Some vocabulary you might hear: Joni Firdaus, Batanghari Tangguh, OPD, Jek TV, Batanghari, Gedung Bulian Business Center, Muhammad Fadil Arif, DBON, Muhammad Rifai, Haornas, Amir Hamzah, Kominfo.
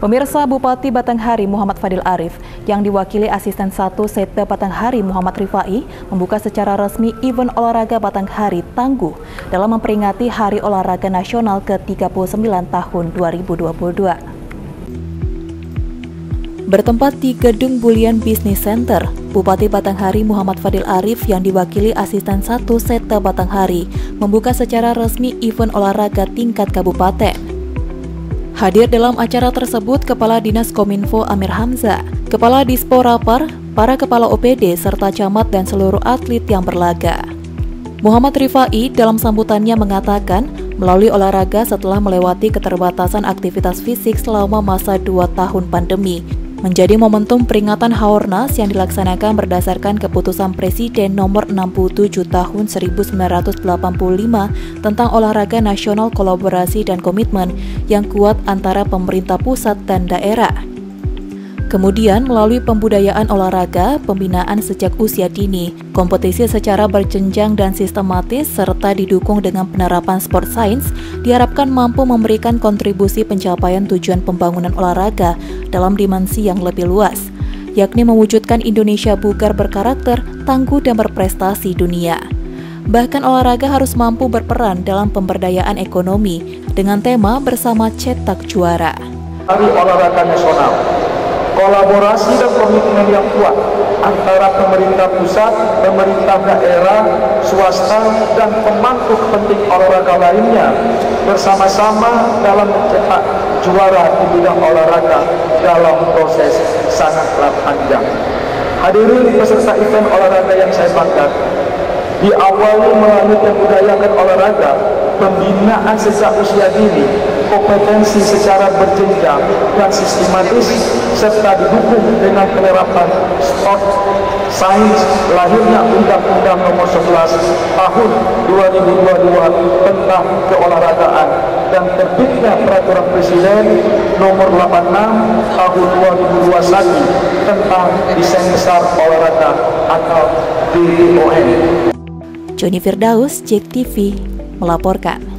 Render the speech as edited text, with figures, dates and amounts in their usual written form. Pemirsa, Bupati Batanghari Muhammad Fadil Arif yang diwakili Asisten 1 Sekte Batanghari Muhammad Rifai membuka secara resmi event olahraga Batanghari Tangguh dalam memperingati Hari Olahraga Nasional ke-39 tahun 2022. Bertempat di Gedung Bulian Business Center, Bupati Batanghari Muhammad Fadil Arif yang diwakili Asisten 1 Sekte Batanghari membuka secara resmi event olahraga tingkat kabupaten. Hadir dalam acara tersebut Kepala Dinas Kominfo Amir Hamzah, Kepala Dispo Rapar, para Kepala OPD, serta camat dan seluruh atlet yang berlaga. Muhammad Rifai dalam sambutannya mengatakan, melalui olahraga setelah melewati keterbatasan aktivitas fisik selama masa 2 tahun pandemi, menjadi momentum peringatan Haornas yang dilaksanakan berdasarkan keputusan Presiden nomor 67 tahun 1985 tentang olahraga nasional kolaborasi dan komitmen yang kuat antara pemerintah pusat dan daerah. Kemudian melalui pembudayaan olahraga, pembinaan sejak usia dini, kompetisi secara berjenjang dan sistematis serta didukung dengan penerapan sport science diharapkan mampu memberikan kontribusi pencapaian tujuan pembangunan olahraga dalam dimensi yang lebih luas, yakni mewujudkan Indonesia bugar berkarakter, tangguh dan berprestasi dunia. Bahkan olahraga harus mampu berperan dalam pemberdayaan ekonomi dengan tema bersama cetak juara. Hari Olahraga Nasional, kolaborasi dan komitmen yang kuat antara pemerintah pusat, pemerintah daerah, swasta, dan pemangku kepentingan olahraga lainnya bersama-sama dalam mencetak juara di bidang olahraga dalam proses sangatlah panjang. Hadirin peserta event olahraga yang saya banggakan, diawali melalui pembudayakan olahraga, pembinaan sejak usia dini, kompetensi secara berjenjang dan sistematis, serta didukung dengan penerapan sport science, lahirnya Undang-Undang Nomor 11 Tahun 2022 tentang keolahragaan dan terbitnya Peraturan Presiden Nomor 86 Tahun 2021 tentang desain besar olahraga atau DBON. Joni Firdaus, Jek TV melaporkan.